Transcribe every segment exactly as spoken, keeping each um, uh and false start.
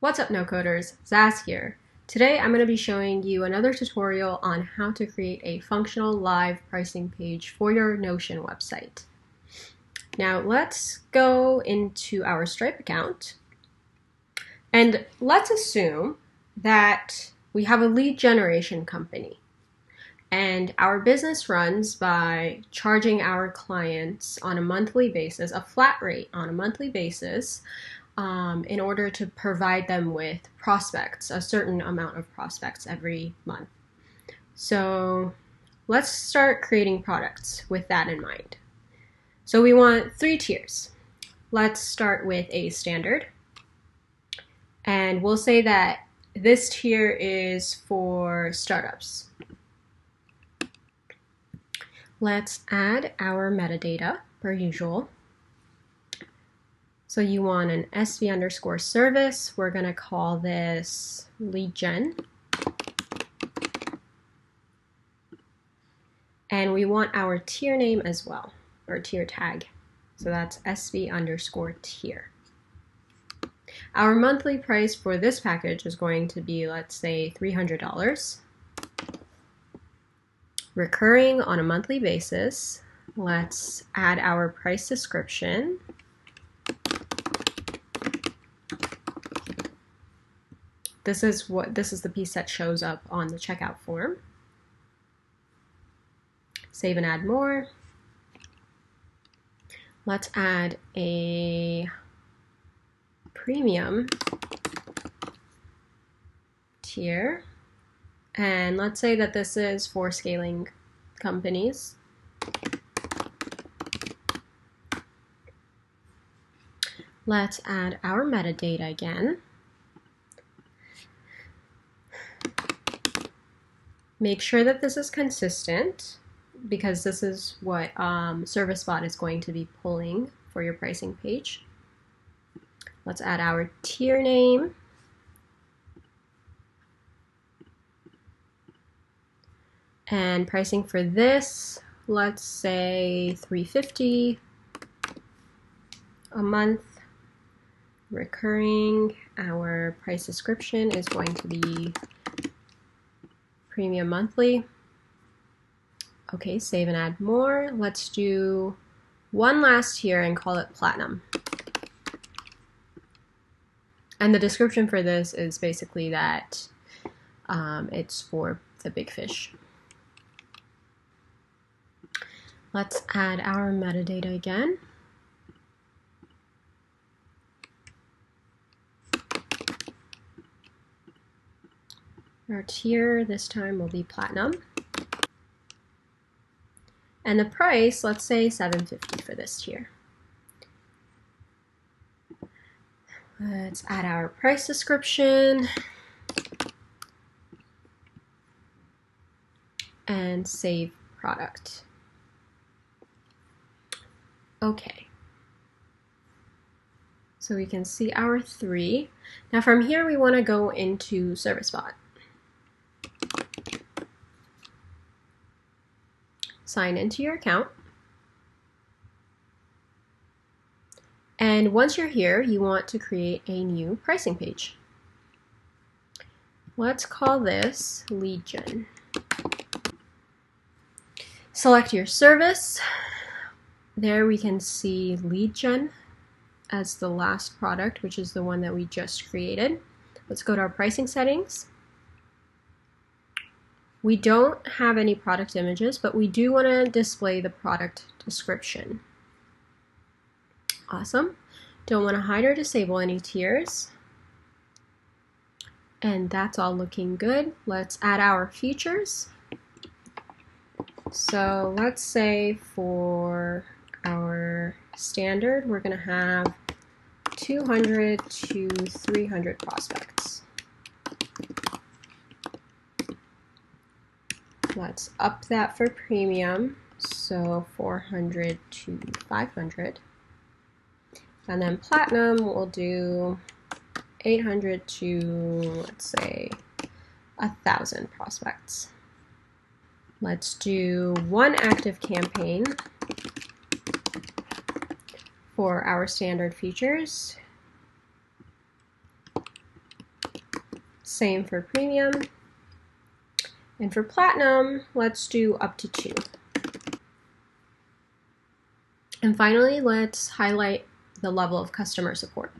What's up, no-coders? Zaz here. Today I'm going to be showing you another tutorial on how to create a functional live pricing page for your Notion website. Now let's go into our Stripe account and let's assume that we have a lead generation company and our business runs by charging our clients on a monthly basis, a flat rate on a monthly basis, Um, in order to provide them with prospects, a certain amount of prospects every month. So let's start creating products with that in mind. So we want three tiers. Let's start with a standard. And we'll say that this tier is for startups. Let's add our metadata per usual. So you want an S V underscore service. We're going to call this lead gen. And we want our tier name as well, or tier tag. So that's S V underscore tier. Our monthly price for this package is going to be, let's say, three hundred dollars. Recurring on a monthly basis. Let's add our price description. This is what this is the piece that shows up on the checkout form. Save and add more. Let's add a premium tier. And let's say that this is for scaling companies. Let's add our metadata again. Make sure that this is consistent because this is what um, ServiceBot is going to be pulling for your pricing page. Let's add our tier name. And pricing for this, let's say three hundred fifty dollars a month. Recurring, our price description is going to be premium monthly. Okay, save and add more. Let's do one last tier and call it platinum. And the description for this is basically that um, it's for the big fish. Let's add our metadata again. Our tier this time will be platinum. And the price, let's say seven hundred fifty dollars for this tier. Let's add our price description. And save product. Okay. So we can see our three. Now from here we want to go into ServiceBot. Sign into your account. And once you're here, you want to create a new pricing page. Let's call this lead gen. Select your service. There we can see lead gen as the last product, which is the one that we just created. Let's go to our pricing settings. We don't have any product images, but we do want to display the product description. Awesome. Don't want to hide or disable any tiers. And that's all looking good. Let's add our features. So let's say for our standard, we're going to have two hundred to three hundred prospects. Let's up that for premium, so four hundred to five hundred. And then platinum, we'll do eight hundred to, let's say, one thousand prospects. Let's do one active campaign for our standard features. Same for premium. And for platinum, let's do up to two. And finally, let's highlight the level of customer support.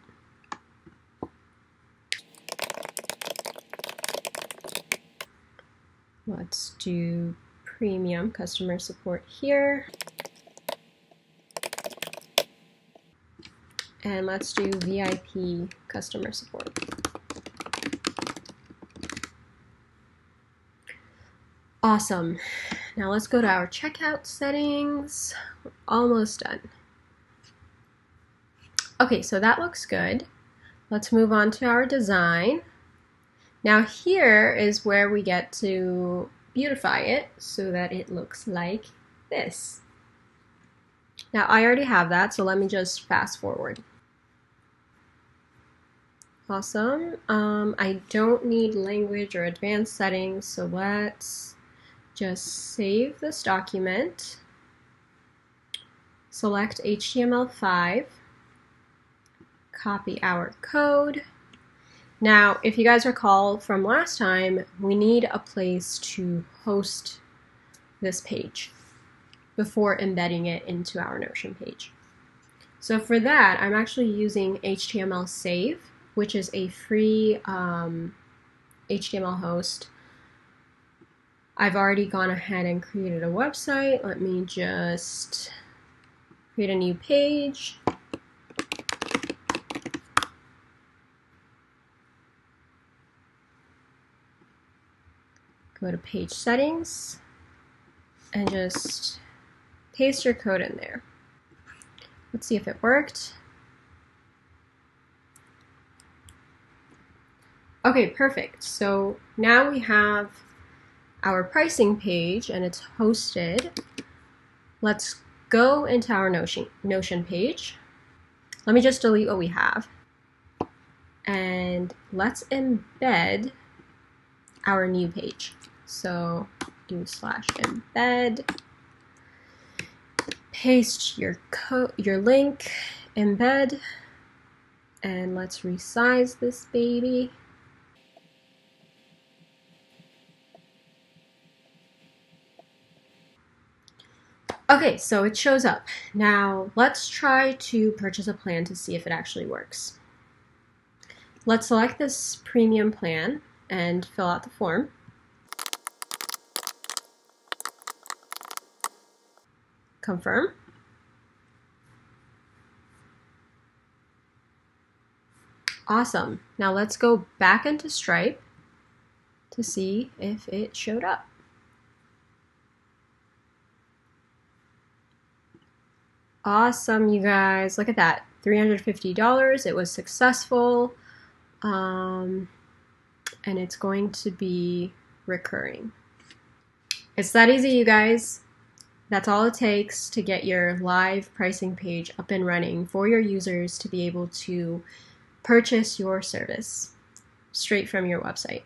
Let's do premium customer support here. And let's do V I P customer support. Awesome. Now let's go to our checkout settings. We're almost done. Okay, so that looks good. Let's move on to our design. Now here is where we get to beautify it so that it looks like this. Now I already have that, so let me just fast forward. Awesome. Um, I don't need language or advanced settings, so let's just save this document. Select H T M L five. Copy our code. Now, if you guys recall from last time, we need a place to host this page before embedding it into our Notion page. So for that, I'm actually using H T M L save, which is a free um, H T M L host. I've already gone ahead and created a website. Let me just create a new page. Go to page settings and just paste your code in there. Let's see if it worked. Okay, perfect. So now we have our pricing page and it's hosted. Let's go into our Notion, Notion page. Let me just delete what we have. And let's embed our new page. So do slash embed, paste your code, your link, embed, and let's resize this baby. Okay, so it shows up. Now let's try to purchase a plan to see if it actually works. Let's select this premium plan and fill out the form. Confirm. Awesome. Now let's go back into Stripe to see if it showed up. Awesome, you guys. Look at that. three hundred fifty dollars. It was successful. Um, and it's going to be recurring. It's that easy, you guys. That's all it takes to get your live pricing page up and running for your users to be able to purchase your service straight from your website.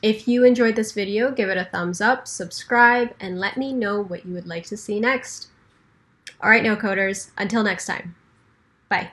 If you enjoyed this video, give it a thumbs up, subscribe, and let me know what you would like to see next. All right, no coders, until next time. Bye.